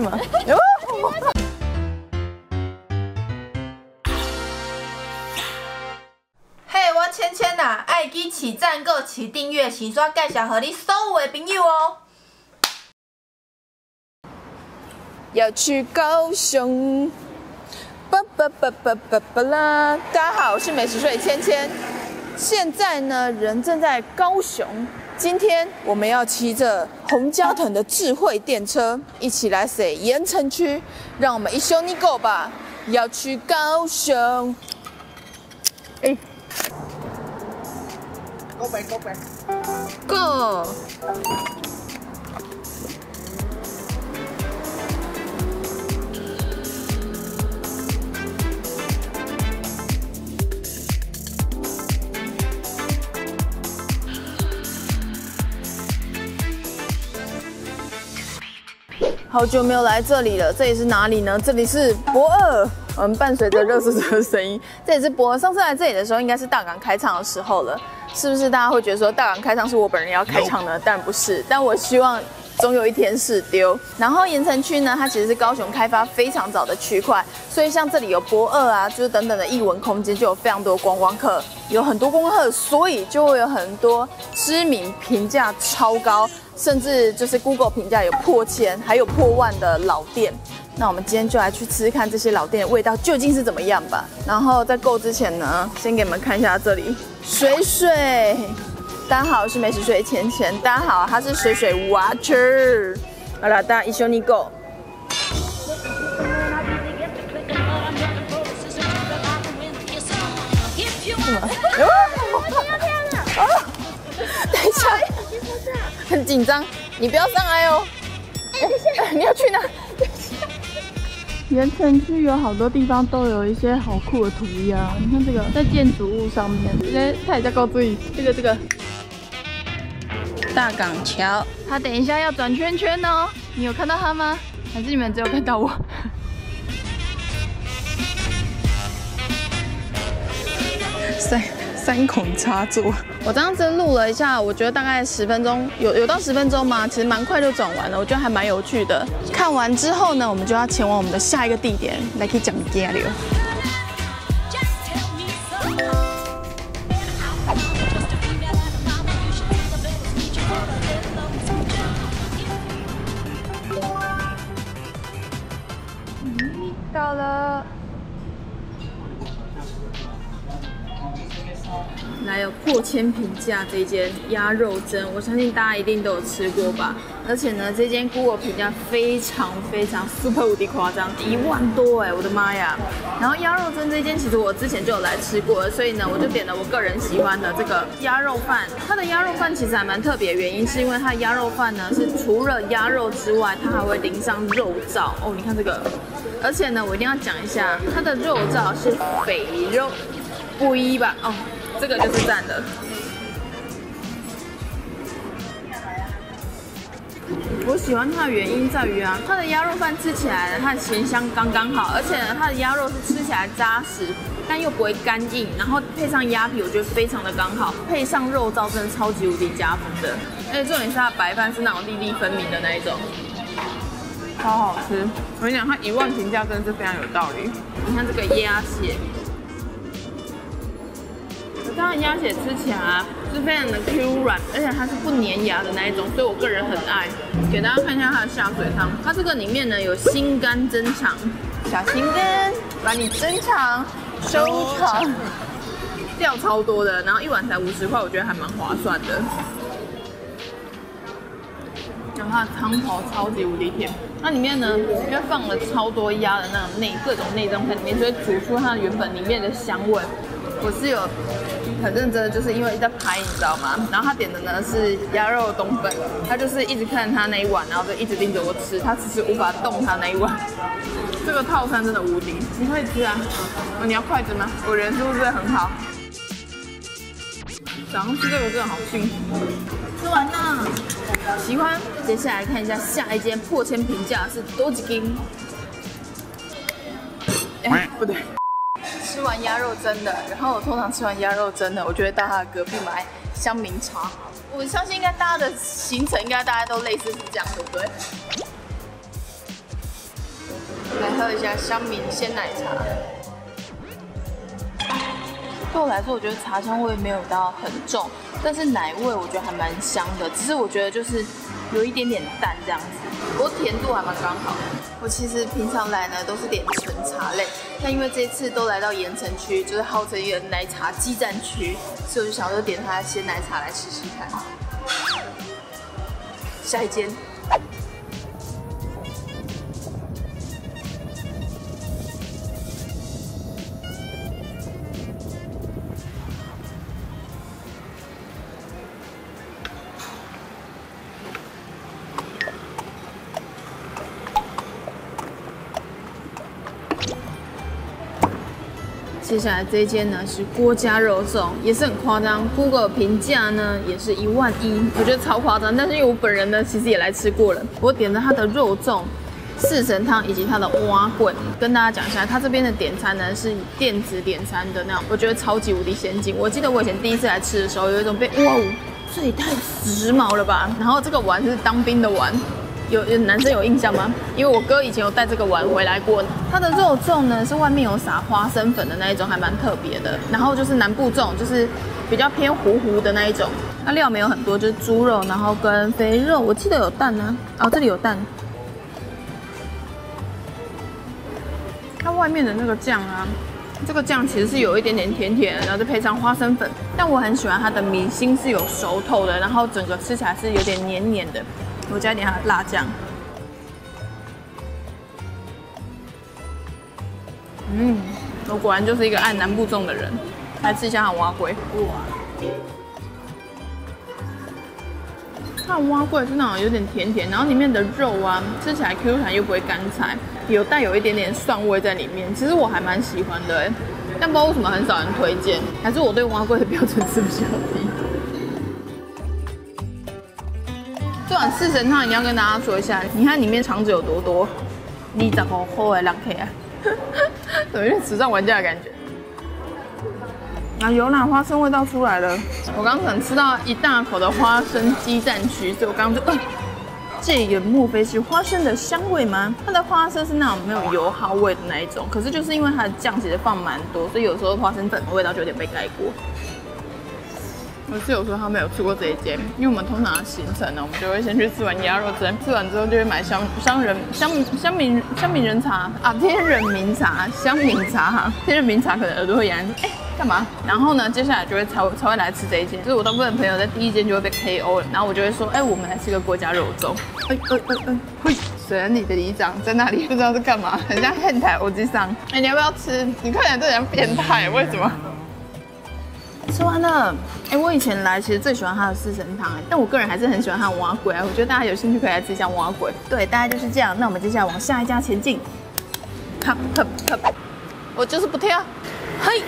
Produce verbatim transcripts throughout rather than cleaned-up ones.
你们。嘿，我芊芊呐，爱记起赞购、起订阅、起刷介绍给你所有的朋友哦。要去高雄。 巴巴巴巴巴巴啦！大家好，我是美食水芊芊。现在呢，人正在高雄。今天我们要骑着洪家腾的智慧电车，一起来水盐城区，让我们一休你够吧！要去高雄。哎、欸、，Go back, go back, go！ 好久没有来这里了，这里是哪里呢？这里是博尔，我们伴随着热热的声音，这里是博尔。上次来这里的时候，应该是大港开唱的时候了，是不是？大家会觉得说大港开唱是我本人要开唱呢？当然不是，但我希望总有一天是丢。然后盐城区呢，它其实是高雄开发非常早的区块，所以像这里有博尔啊，就是等等的艺文空间，就有非常多观光客，有很多观光客，所以就会有很多知名评价超高。 甚至就是 Google 评价有破千，还有破万的老店。那我们今天就来去吃吃看这些老店的味道究竟是怎么样吧。然后在购之前呢，先给你们看一下这里水水。大家好，我是美食水芊芊。大家好，他是水水 Watcher。好了，大家一休你go。 等一下，很紧张，你不要上来哦。等一下，你要去哪？盐城区有好多地方都有一些好酷的涂鸦，你看这个在建筑物上面，这它也叫高追，这个这个大港桥，它等一下要转圈圈哦，你有看到它吗？还是你们只有看到我？ 三三孔插座，我这样子录了一下，我觉得大概十分钟，有有到十分钟吗？其实蛮快就转完了，我觉得还蛮有趣的。看完之后呢，我们就要前往我们的下一个地点，来去讲街了。嗯，到了。 来有破千评价这间鸭肉蒸，我相信大家一定都有吃过吧。而且呢，这间 Google 评价非常非常 super 无敌夸张，一万多哎，我的妈呀！然后鸭肉蒸这间其实我之前就有来吃过了，所以呢，我就点了我个人喜欢的这个鸭肉饭。它的鸭肉饭其实还蛮特别，原因是因为它的鸭肉饭呢是除了鸭肉之外，它还会淋上肉燥哦。你看这个，而且呢，我一定要讲一下，它的肉燥是肥肉，不一吧？哦。 这个就是赞的，我喜欢它的原因在于啊，它的鸭肉饭吃起来呢，它的咸香刚刚好，而且呢，它的鸭肉是吃起来扎实，但又不会干硬，然后配上鸭皮，我觉得非常的刚好，配上肉燥真的超级无敌加分的。而且重点是它的白饭是那种粒粒分明的那一种，超好吃。我跟你讲，它一万评价真的是非常有道理。你看这个鸭血。 它的鸭血吃起来、啊、是非常的 Q 软，而且它是不粘牙的那一种，所以我个人很爱。给大家看一下它的下水汤，它这个里面呢有心肝珍肠，小心肝把你珍藏收藏，料超多的，然后一碗才五十块，我觉得还蛮划算的。然后它的汤头超级无敌甜，它里面呢因为放了超多鸭的那种内各种内脏在里面，所以煮出它原本里面的香味。 我是有很认真的，就是因为在拍，你知道吗？然后他点的呢是鸭肉冬粉，他就是一直看他那一碗，然后就一直盯着我吃，他迟迟无法动他那一碗。这个套餐真的无敌，你可以吃啊！哦，你要筷子吗？我人是不是很好？早上吃这个真的好幸福，吃完啦，喜欢。接下来看一下下一间破千评价是多几斤？哎，不对。 吃完鸭肉蒸的，然后我通常吃完鸭肉蒸的，我就会到他的隔壁买香茗茶。我相信应该大家的行程应该大家都类似是这样，对不对？喝一下香茗鲜奶茶。对我来说，我觉得茶香味没有到很重，但是奶味我觉得还蛮香的，只是我觉得就是有一点点淡这样子。不过甜度还蛮刚好的。 我其实平常来呢都是点纯茶类，但因为这次都来到盐城区，就是号称一个奶茶激战区，所以我就想说点它鲜奶茶来试试看。下一间，接下来这一间呢是郭家肉粽，也是很夸张 ，Google 评价呢也是一万一，我觉得超夸张。但是因为我本人呢其实也来吃过了，我点了它的肉粽、四神汤以及它的蛙棍。跟大家讲一下，它这边的点餐呢是电子点餐的那样，我觉得超级无敌先进。我记得我以前第一次来吃的时候，有一种被哇，这也太时髦了吧！然后这个碗是当兵的碗。 有有男生有印象吗？因为我哥以前有带这个碗回来过。它的肉粽呢是外面有撒花生粉的那一种，还蛮特别的。然后就是南部粽，就是比较偏糊糊的那一种。那料没有很多，就是猪肉，然后跟肥肉。我记得有蛋呢、啊，哦，这里有蛋。它外面的那个酱啊，这个酱其实是有一点点甜甜的，然后再配上花生粉。但我很喜欢它的米心是有熟透的，然后整个吃起来是有点黏黏的。 我加一点它的辣酱，嗯，我果然就是一个爱南部粽的人。来吃一下它的蛙粿，哇，它的蛙粿是那种有点甜甜，然后里面的肉啊，吃起来 Q 弹又不会干柴，有带有一点点蒜味在里面。其实我还蛮喜欢的哎，但不知道为什么很少人推荐，还是我对蛙粿的标准是比较低。 这碗四神汤一定要跟大家说一下，你看里面肠子有多多，你怎么厚哎，浪费啊！有点时尚玩家的感觉。啊，有奶花生味道出来了。我刚可能吃到一大口的花生激战区，所以我刚刚就，呃、这个莫非是花生的香味吗？它的花生是那种没有油耗味的那一种，可是就是因为它的酱其实放蛮多，所以有时候花生粉的味道就有点被盖过。 我室友说他没有吃过这一间，因为我们通常的行程呢，我们就会先去吃完鸭肉蒸，吃完之后就会买香香人香香茗香茗人茶啊，天人茗茶、香茗茶、天人茗茶，可能耳朵会痒，哎干嘛？然后呢，接下来就会才才会来吃这一间，就是我大部分朋友在第一间就会被 K O 了，然后我就会说，哎、欸，我们来吃个郭家肉粽，哎哎哎哎，嘿，水人里的里长在那里不知道是干嘛，很像变态，我机上，哎、欸，你要不要吃？你看起来都很像变态，为什么？ 吃完了，哎、欸，我以前来其实最喜欢它的四神汤，但我个人还是很喜欢它的蛙粿啊。我觉得大家有兴趣可以来吃一下蛙粿。对，大概就是这样。那我们接下来往下一家前进。哈哈哈，我就是不挑。嘿，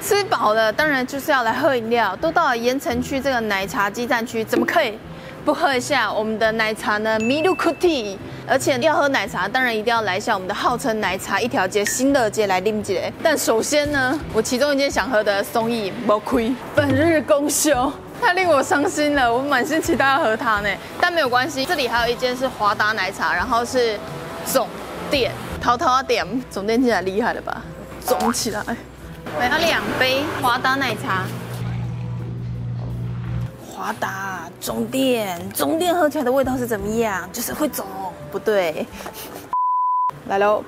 吃饱了，当然就是要来喝饮料。都到了盐城区这个奶茶激战区，怎么可以不喝一下我们的奶茶呢？米露库蒂。 而且要喝奶茶，当然一定要来一下我们的号称奶茶一条街新乐街来拎姐。但首先呢，我其中一间想喝的松意没开，本日公休，太令我伤心了。我满心期待要喝它呢，但没有关系，这里还有一间是华达奶茶，然后是总店，淘淘点总店竟然厉害了吧，总起来，我要两杯华达奶茶。 华达总店，总店喝起来的味道是怎么样？就是会肿，不对。来喽！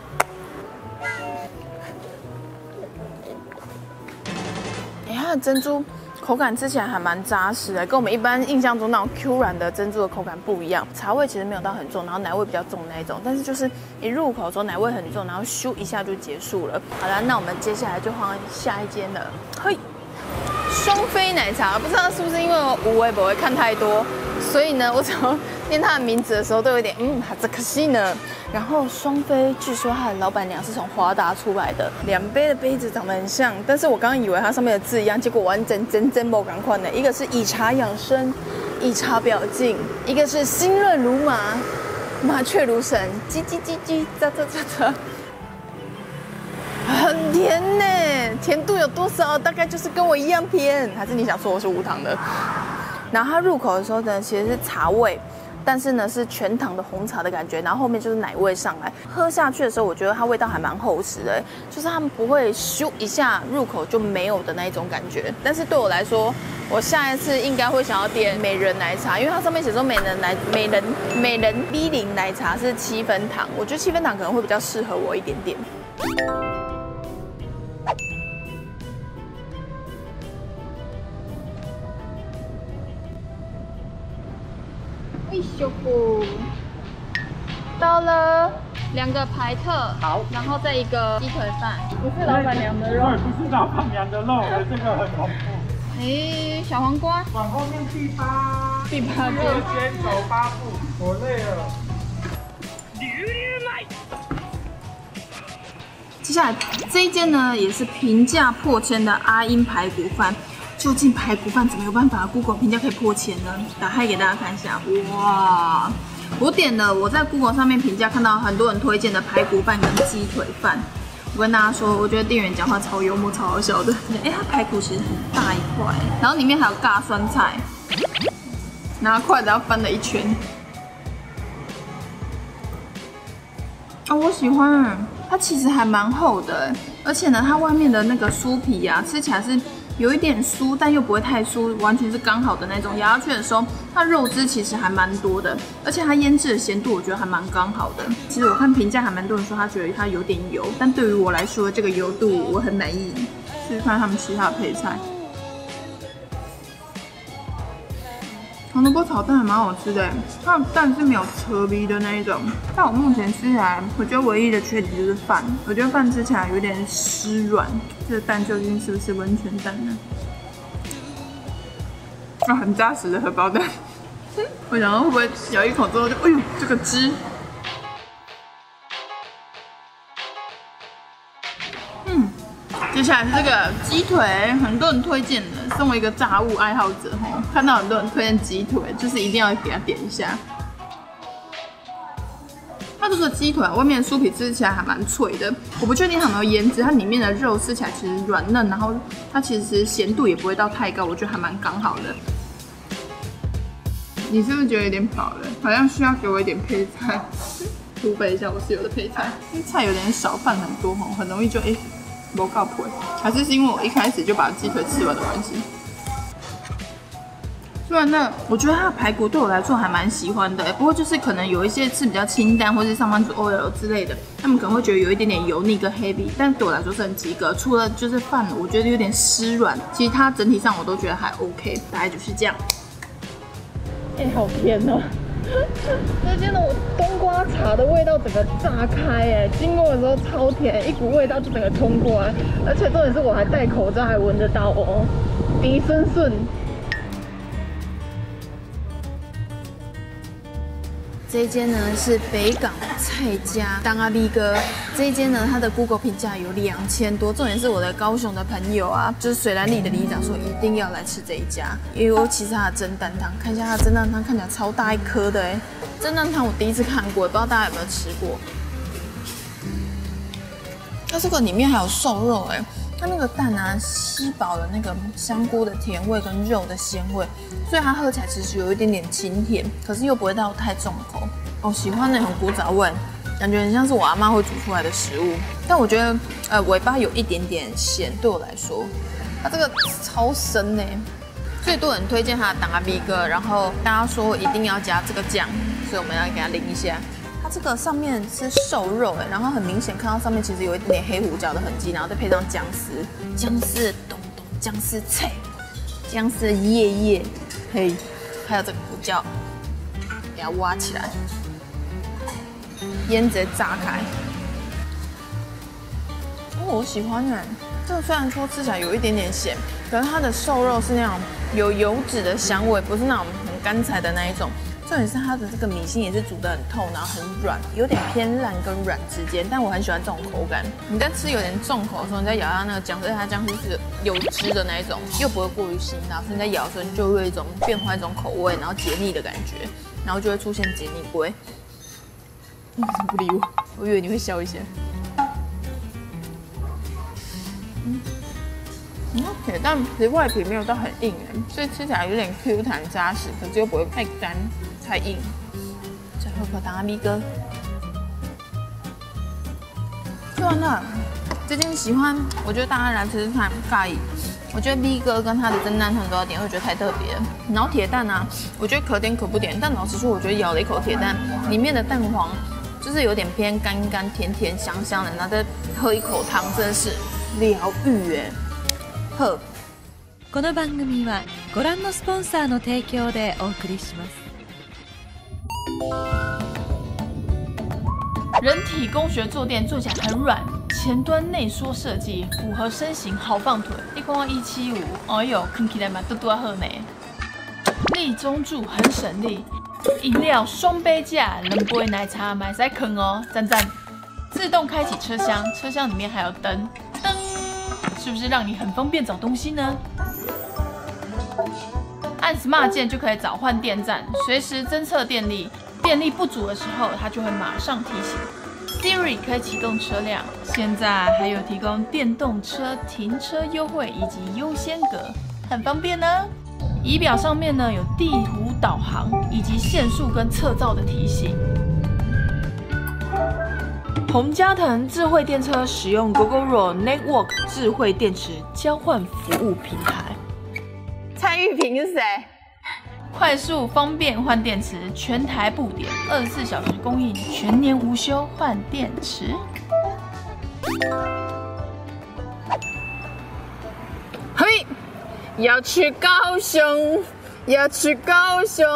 哎，它的珍珠口感吃起来还蛮扎实的，跟我们一般印象中那种 Q 软的珍珠的口感不一样。茶味其实没有到很重，然后奶味比较重那一种，但是就是一入口的时候奶味很重，然后咻一下就结束了。好了，那我们接下来就换下一间了。嘿。 双飞奶茶，不知道是不是因为我无微不微看太多，所以呢，我只要念它的名字的时候都有点嗯，哈这可惜呢。然后双飞，据说它的老板娘是从华达出来的，两杯的杯子长得很像，但是我刚刚以为它上面的字一样，结果完整真真不赶快呢。一个是以茶养生，以茶表镜；一个是心润如麻，麻雀如神，叽叽叽叽，喳喳喳喳。 很甜呢、欸，甜度有多少？大概就是跟我一样甜，还是你想说我是无糖的？然后它入口的时候呢，其实是茶味，但是呢是全糖的红茶的感觉，然后后面就是奶味上来。喝下去的时候，我觉得它味道还蛮厚实的，就是它们不会咻一下入口就没有的那一种感觉。但是对我来说，我下一次应该会想要点美人奶茶，因为它上面写说美人奶美人美人 B 零 奶茶是七分糖，我觉得七分糖可能会比较适合我一点点。 到了，两个排特，好，然后再一个鸡腿饭，不是老板娘的肉，不是老板娘的肉，这个很恐怖。哎，小黄瓜，往后面第八，第八个，先走八步，我累了。接下来这一间呢，也是评价破千的阿英排骨饭。 究竟排骨饭怎么有办法 Google 评价可以破千呢？打开给大家看一下，哇！我点了我在 Google 上面评价看到很多人推荐的排骨饭跟鸡腿饭。我跟大家说，我觉得店员讲话超幽默、超好笑的。哎、欸，它排骨其实很大一块，然后里面还有大酸菜，拿筷子要翻了一圈。啊、哦，我喜欢，它其实还蛮厚的，而且呢，它外面的那个酥皮啊，吃起来是。 有一点酥，但又不会太酥，完全是刚好的那种。咬下去的时候，它肉汁其实还蛮多的，而且它腌制的咸度我觉得还蛮刚好的。其实我看评价还蛮多人说他觉得它有点油，但对于我来说，这个油度我很满意。试试看他们其他的配菜，红萝卜炒蛋还蛮好吃的，它的蛋是没有扯皮的那一种。但我目前吃起来，我觉得唯一的缺点就是饭，我觉得饭吃起来有点湿软。 这蛋究竟是不是温泉蛋呢？啊、哦，很扎实的荷包蛋。我想会不会咬一口之后就，哎呦，这个汁。嗯，接下来是这个鸡腿，很多人推荐的。身为一个炸物爱好者，吼，看到很多人推荐鸡腿，就是一定要给他点一下。 它这个鸡腿外面的酥皮吃起来还蛮脆的，我不确定它有没有腌制，它里面的肉吃起来其实软嫩，然后它其实咸度也不会到太高，我觉得还蛮刚好的。你是不是觉得有点饱了？好像需要给我一点配菜，储备一下我室友的配菜，因为菜有点少，饭很多吼，很容易就哎不够配，还是是因为我一开始就把鸡腿吃完的关系。 虽然呢，我觉得它的排骨对我来说还蛮喜欢的、欸，不过就是可能有一些吃比较清淡，或是上班族 O L 之类的，他们可能会觉得有一点点油腻跟 heavy， 但对我来说是很及格。除了就是饭，我觉得有点湿软，其实它整体上我都觉得还 OK， 大概就是这样。哎、欸，好甜哦、喔！这真的，我冬瓜茶的味道整个炸开、欸，哎，经过的时候超甜，一股味道就整个冲过来，而且重点是我还戴口罩，还闻得到哦、喔，鼻顺顺。 这一间呢是北港蔡家当阿 B 哥，这一间呢它的 Google 评价有两千多，重点是我的高雄的朋友啊，就是水兰里的里长说一定要来吃这一家，尤其是它的蒸蛋汤，看一下它的蒸蛋汤看起来超大一颗的哎，蒸蛋汤我第一次看过，不知道大家有没有吃过？它这个里面还有瘦肉哎。 它那个蛋啊，吸饱了那个香菇的甜味跟肉的鲜味，所以它喝起来其实有一点点清甜，可是又不会到太重口。哦，喜欢那种古早味，感觉很像是我阿妈会煮出来的食物。但我觉得，呃，尾巴有一点点咸，对我来说，它这个超深呢、欸。最多人推荐它的达比哥，然后大家说一定要加这个酱，所以我们要给它淋一下。 它这个上面是瘦肉哎，然后很明显看到上面其实有一点黑胡椒的痕迹，然后再配上姜丝，姜丝咚咚，姜丝脆，姜丝叶叶，嘿，还有这个胡椒，给它挖起来，腌直接炸开。哦，我喜欢哎，这个虽然说吃起来有一点点咸，可是它的瘦肉是那种有油脂的香味，不是那种很干柴的那一种。 重点是它的这个米心也是煮得很透，然后很软，有点偏烂跟软之间，但我很喜欢这种口感。你在吃有点重口的时候，你在咬它那个姜丝，它姜丝是有汁的那一种，又不会过于辛辣，所以你在咬的时候就会有一种变化一种口味，然后解腻的感觉，然后就会出现解腻龟。你怎么不理我？我以为你会笑一下。嗯，很 OK， 但其实外皮没有到很硬，所以吃起来有点 Q 弹扎实，可是又不会太干太硬。婆糖啊咪哥。对啊，最近喜欢，我觉得大家来吃吃看咖喱。我觉得咪哥跟他的蒸蛋很多点，我觉得太特别了。然后铁蛋啊，我觉得可点可不点，但老实说，我觉得咬了一口铁蛋，里面的蛋黄就是有点偏干干甜甜香香的，然后再喝一口汤，真的是疗愈耶。呵。 この番組はご覧のスポンサーの提供でお送りします。人体工学坐垫坐起来很软，前端内缩设计符合身形，好放腿。一公二一七五，哎呦，看起来蛮多多喝呢。立中柱很省力，饮料双杯架，冷杯奶茶买塞坑哦，赞赞。自动开启车厢，车厢里面还有灯，灯是不是让你很方便找东西呢？ 按 smart 键就可以找换电站，随时侦测电力，电力不足的时候，它就会马上提醒。Siri 可以启动车辆，现在还有提供电动车停车优惠以及优先格，很方便呢。仪表上面呢有地图导航以及限速跟测噪的提醒。洪家腾智慧电车使用 Gogoro Network 智慧电池交换服务平台。 蔡玉平是谁？快速方便换电池，全台布点，二十四小时供应，全年无休换电池。嘿，要去高雄，要去高雄。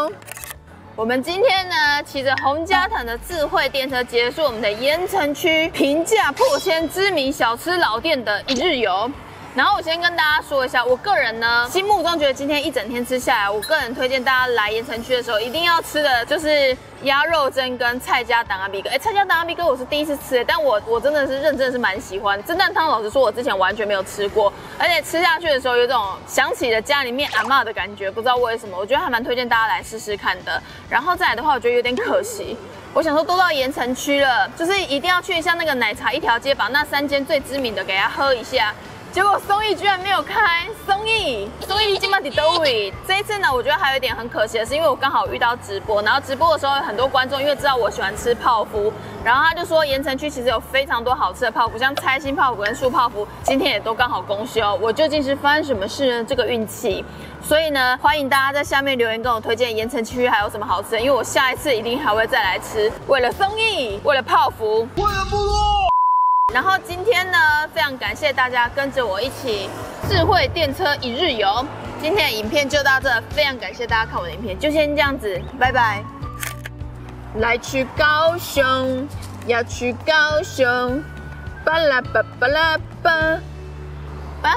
我们今天呢，骑着洪家腾的智慧电车，结束我们的盐城区平价破千知名小吃老店的一日游。 然后我先跟大家说一下，我个人呢心目中觉得今天一整天吃下来，我个人推荐大家来盐城区的时候一定要吃的就是鸭肉蒸跟蔡家档阿比哥。哎，蔡家档阿比哥我是第一次吃，但我我真的是认真是蛮喜欢。蒸蛋汤老实说，我之前完全没有吃过，而且吃下去的时候有种想起了家里面阿嬷的感觉，不知道为什么，我觉得还蛮推荐大家来试试看的。然后再来的话，我觉得有点可惜。 我想说，都到盐城区了，就是一定要去一下那个奶茶一条街，把那三间最知名的给他喝一下。结果松义居然没有开，松义，松义今晚在哪里？这一次呢，我觉得还有一点很可惜的是，因为我刚好遇到直播，然后直播的时候很多观众因为知道我喜欢吃泡芙，然后他就说盐城区其实有非常多好吃的泡芙，像猜心泡芙跟素泡芙，今天也都刚好公休。我究竟是发生什么事呢？这个运气。 所以呢，欢迎大家在下面留言跟我推荐盐城区还有什么好吃的，因为我下一次一定还会再来吃。为了松义，为了泡芙，为了部落。然后今天呢，非常感谢大家跟着我一起智慧电车一日游。今天的影片就到这，非常感谢大家看我的影片，就先这样子，拜拜。来去高雄，要去高雄，巴拉巴巴拉巴，巴。